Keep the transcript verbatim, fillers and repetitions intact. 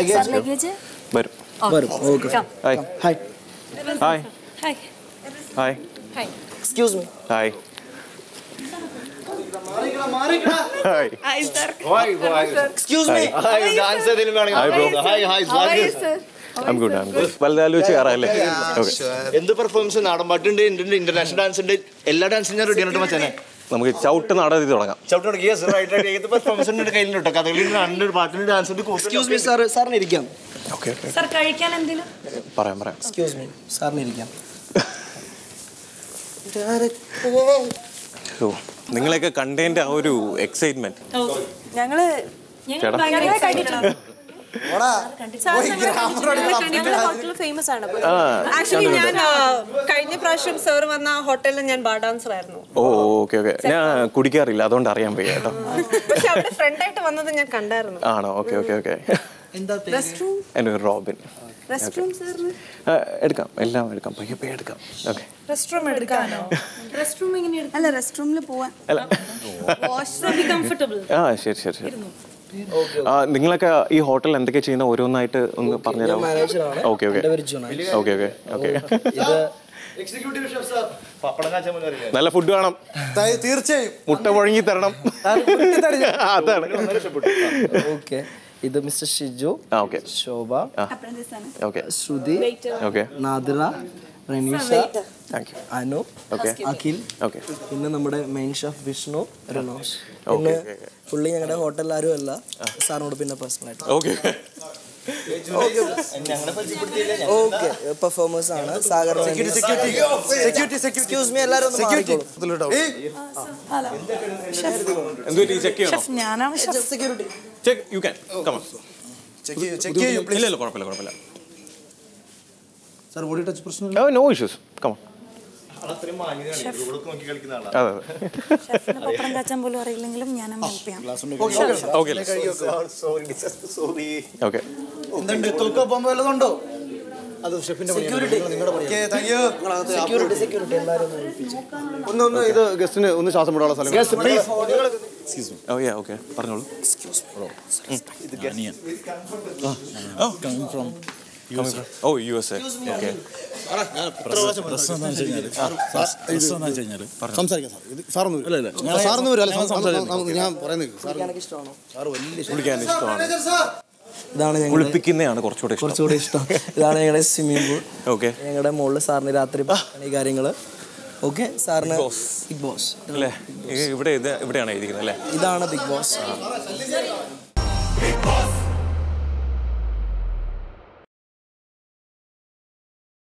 Luggage luggage बर okay hi hi hi hi hi hi excuse me hi मारेगा मारेगा hi hi sir hi hi excuse me hi dancer दिल में हाय हाय स्वागत I'm good. I'm good. Well, I'll do it. Okay. Sure. What performance? Naadam paattu inde, international dance inde, all dance inna routine unda machane. നമുക്ക് ചൗട്ട് നടത്തി തുടങ്ങാം ചൗട്ട് yes right right ഏകത്തെ performance ഉണ്ട് കയ്യിൽ ഉണ്ട് കഥകളി രണ്ട് പാട്ടിന് ഡാൻസ് ഉണ്ട് എക്സ്ക്യൂസ് മീ സർ സാറിനെ ഇരിക്കാം ഓക്കേ സർ കഴിക്കാൻ എന്തിനു പറയാം പറയാം എക്സ്ക്യൂസ് മീ സാറിനെ ഇരിക്കാം ഓ നിങ്ങളൊക്കെ കണ്ടതിന്റെ ആ ഒരു എക്സൈറ്റ്മെന്റ് ഞങ്ങള് ഞങ്ങൾ ഭയങ്കര കണ്ടിട്ടുണ്ട് ഓടാ സാർ ഞങ്ങൾ ഹോട്ടൽ ഫേമസ് ആണ് ആക്ച്വലി ഞാൻ കഴിഞ്ഞ പ്രാവശ്യം സർ വന്ന ഹോട്ടലിൽ ഞാൻ ബാർ ഡാൻസർ ആയിരുന്നു ഓ ഓക്കേ ഓക്കേ ഞാൻ കുടിക്കാറില്ല അതുകൊണ്ട് അറിയാൻ വയ്യ കേട്ടോ പക്ഷേ അവിടെ ഫ്രണ്ട് ആയിട്ട് വന്നത് ഞാൻ കണ്ടായിരുന്നു ആണോ ഓക്കേ ഓക്കേ ഓക്കേ എന്താ പേര് റെസ്റൂം എന്നെ റോബിൻ റെസ്റൂം സർ എടുക്കാം എല്ലാം എടുക്കാം പയ്യെ പയ്യെ എടുക്കാം ഓക്കേ റെസ്റൂം എടുക്കാനോ റെസ്റൂം എങ്ങനെ എടുക്കാം അല്ല റെസ്റൂമിൽ പോവാൻ അല്ല വാഷ്റൂം ബി കംഫർട്ടബിൾ ആ ശരി ശരി ശരി നിങ്ങളൊക്കെ ഈ ഹോട്ടലിൽ എന്തൊക്കെ ചെയ്യുന്ന ഓരോന്നായിട്ട് ഒന്ന് പറഞ്ഞു തരാമോ? Okay okay okay okay okay ഇത് എക്സിക്യൂട്ടീവ് ഷെഫ് സർ പപ്പടം കാച്ചാൻ വന്നറിയാം നല്ല ഫുഡ് വേണം തീർച്ചയായും മുട്ട മുഴങ്ങി തരണം അതാണ് ഓക്കേ ഇത് mister Shiju okay Shobha okay Shruti okay Nadira Ranisha thank you Anu okay Akhil okay പിന്നെ നമ്മുടെ main chef Vishnu Ranosh okay പുള്ളി ഞങ്ങളുടെ ഹോട്ടൽ ആരുമല്ല സാറിനോട് പിന്നെ പേഴ്സണൽ ആയിട്ട് ഓക്കേ ഓക്കേ ഞങ്ങളെ പരിചയപ്പെടുത്തിയില്ല ഓക്കേ പെർഫോമൻസ് ആണ് Sagar security security excuse me എല്ലാവരും സെക്യൂരിറ്റി എന്തുകൊണ്ട് ചെക്ക് ചെയ്യണോ ഷെഫ് ഞാനാണ് chef security check you can come on check check ചെയ്യൂ പ്ലീസ് ഇല്ല കുഴപ്പമില്ല കുഴപ്പമില്ല Sir, what did you touch personally? Oh, no issues. Come on. Chef. Chef, no problem. That's why I am telling you. I am helping. Okay, okay. Okay. Sorry, sorry. Okay. Then the tulka bomb will go down. That is chef. Security. Okay, thank you. Security, security. One, one. This guest ne, one chance more dala. Guest, please. Excuse me. Oh yeah, okay. Parnolu. Excuse me. This guest. Oh, coming from. U S A. Oh, U S A. Okay. Ara, I prasana prasana engineer. Prasana engineer. സംസാരിക്കാം sir. ഇത് sir ഒന്നും ഇല്ല ഇല്ല. Sir ഒന്നും ഇല്ല. സംസാരിക്കാം. ഞാൻ പറയുന്നത് സാർ എനിക്ക് ഇഷ്ടമാണ്. സാർ വലിയ ഇഷ്ടമാണ്. Manager sir. ഇതാണ് ഞങ്ങൾ കുളിപ്പിക്കുന്നതാണ് കുറച്ചുകൂടി ഇഷ്ടം. കുറച്ചുകൂടി ഇഷ്ടം. ഇതാണ് ഞങ്ങളുടെ സ്വിമ്മിംഗ് പൂൾ. ഓക്കേ. ഞങ്ങളുടെ മോളിൽ സാറിന് രാത്രി ഈ കാര്യങ്ങൾ ഓക്കേ സാറിന് ബിഗ് ബോസ്. അല്ലേ? ഇവിടെ ഇവിടെയാണ് ഇരിക്കുന്നത് അല്ലേ? ഇതാണ് ബിഗ് ബോസ്.